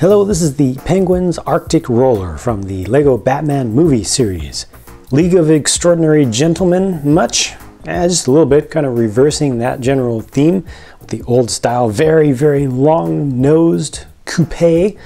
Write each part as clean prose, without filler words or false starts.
Hello, this is the Penguin's Arctic Roller from the LEGO Batman movie series. League of Extraordinary Gentlemen, much? Just a little bit, kind of reversing that general theme with the old style, very, very long-nosed coupe,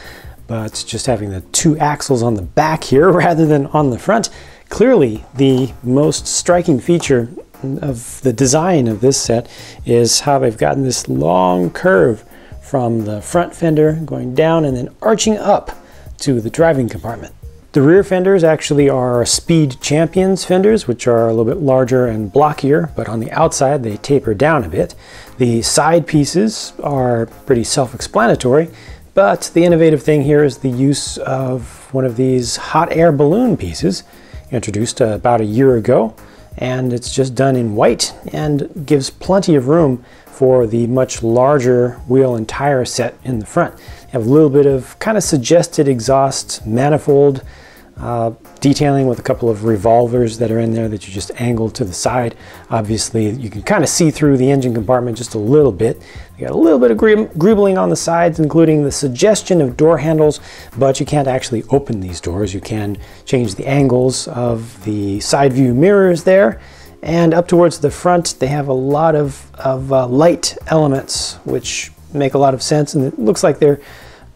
but just having the two axles on the back here rather than on the front. Clearly, the most striking feature of the design of this set is how they've gotten this long curve from the front fender going down and then arching up to the driving compartment. The rear fenders actually are Speed Champions fenders, which are a little bit larger and blockier, but on the outside they taper down a bit. The side pieces are pretty self-explanatory, but the innovative thing here is the use of one of these hot air balloon pieces introduced about a year ago. And it's just done in white and gives plenty of room for the much larger wheel and tire set in the front. You have a little bit of kind of suggested exhaust manifold detailing with a couple of revolvers that are in there that you just angle to the side. Obviously, you can kind of see through the engine compartment just a little bit. You got a little bit of greebling on the sides, including the suggestion of door handles, but you can't actually open these doors. You can change the angles of the side view mirrors there. And up towards the front, they have a lot of light elements, which make a lot of sense. And it looks like they're,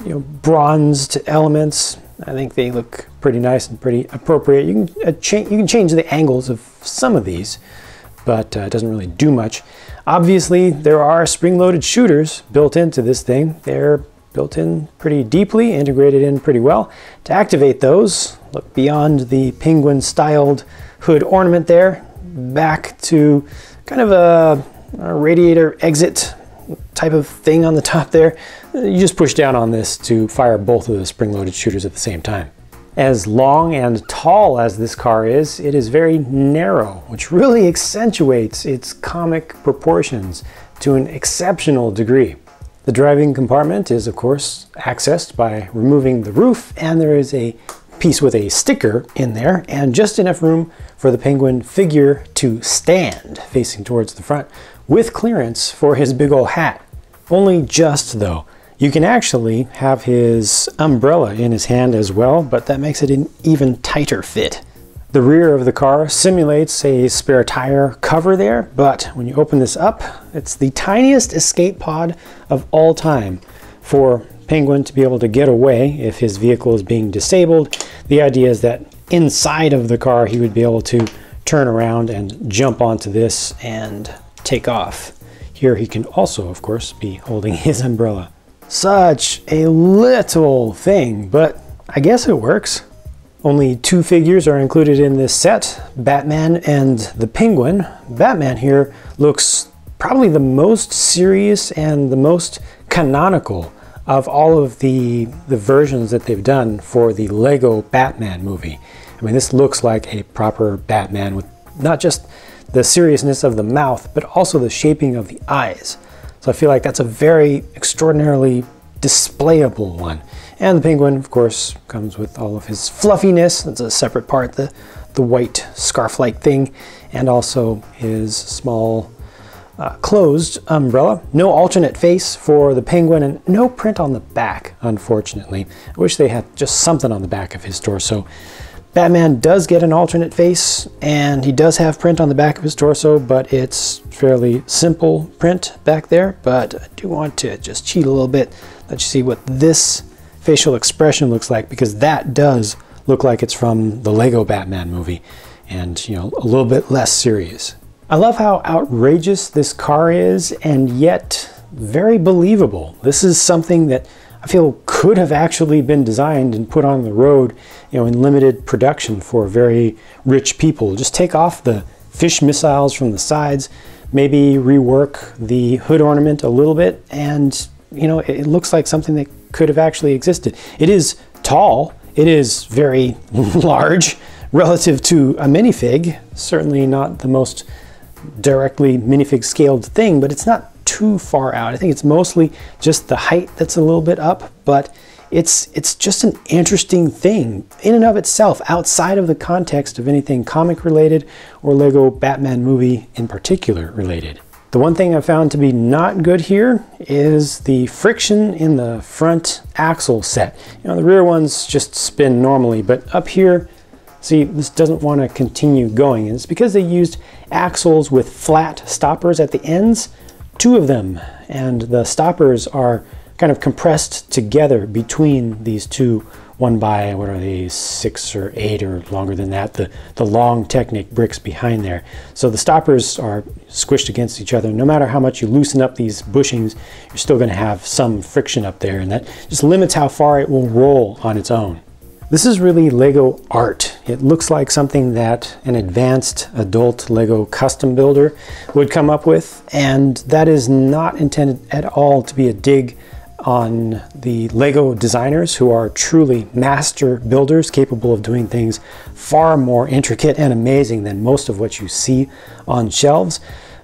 you know, bronzed elements. I think they look pretty nice and pretty appropriate. You can change the angles of some of these, but it doesn't really do much. Obviously, there are spring-loaded shooters built into this thing. They're built in pretty deeply, integrated in pretty well. To activate those, look beyond the Penguin-styled hood ornament there, back to kind of a radiator exit type of thing on the top there. You just push down on this to fire both of the spring-loaded shooters at the same time. As long and tall as this car is, it is very narrow, which really accentuates its comic proportions to an exceptional degree. The driving compartment is, of course, accessed by removing the roof, and there is a piece with a sticker in there and just enough room for the Penguin figure to stand facing towards the front with clearance for his big old hat. Only just though. You can actually have his umbrella in his hand as well, but that makes it an even tighter fit. The rear of the car simulates a spare tire cover there, but when you open this up, it's the tiniest escape pod of all time for Penguin to be able to get away if his vehicle is being disabled. The idea is that inside of the car, he would be able to turn around and jump onto this and take off. Here he can also, of course, be holding his umbrella. Such a little thing, but I guess it works. Only two figures are included in this set, Batman and the Penguin. Batman here looks probably the most serious and the most canonical of all of the versions that they've done for the LEGO Batman movie. I mean, this looks like a proper Batman with not just the seriousness of the mouth, but also the shaping of the eyes. So I feel like that's a very extraordinarily displayable one. And the Penguin, of course, comes with all of his fluffiness. That's a separate part, the white scarf-like thing, and also his small closed umbrella. No alternate face for the Penguin and no print on the back, unfortunately. I wish they had just something on the back of his torso. Batman does get an alternate face and he does have print on the back of his torso, but it's fairly simple print back there. But I do want to just cheat a little bit, let you see what this facial expression looks like, because that does look like it's from the LEGO Batman movie and, you know, a little bit less serious. I love how outrageous this car is and yet very believable. This is something that I feel could have actually been designed and put on the road, you know, in limited production for very rich people. Just take off the fish missiles from the sides, maybe rework the hood ornament a little bit, and, you know, it looks like something that could have actually existed. It is tall, it is very large relative to a minifig, certainly not the most directly minifig scaled thing, but it's not too far out. I think it's mostly just the height that's a little bit up, but it's just an interesting thing in and of itself outside of the context of anything comic related or LEGO Batman movie in particular related. The one thing I found to be not good here is the friction in the front axle set. You know, the rear ones just spin normally, but up here, see, this doesn't want to continue going. And it's because they used axles with flat stoppers at the ends, two of them, and the stoppers are kind of compressed together between these two, one by, what are they, 6 or 8 or longer than that, the long Technic bricks behind there. So the stoppers are squished against each other. No matter how much you loosen up these bushings, you're still gonna have some friction up there, and that just limits how far it will roll on its own. This is really LEGO art. It looks like something that an advanced adult LEGO custom builder would come up with, and that is not intended at all to be a dig on the LEGO designers, who are truly master builders capable of doing things far more intricate and amazing than most of what you see on shelves.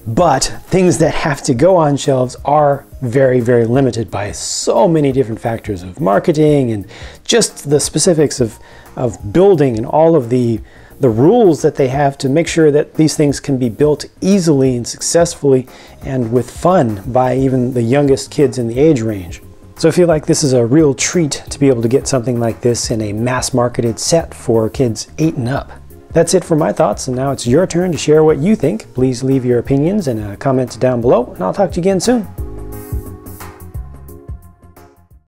But things that have to go on shelves are very, very limited by so many different factors of marketing and just the specifics of building and all of the rules that they have to make sure that these things can be built easily and successfully and with fun by even the youngest kids in the age range. So I feel like this is a real treat to be able to get something like this in a mass-marketed set for kids 8 and up. That's it for my thoughts, and now it's your turn to share what you think. Please leave your opinions in a comment down below, and I'll talk to you again soon.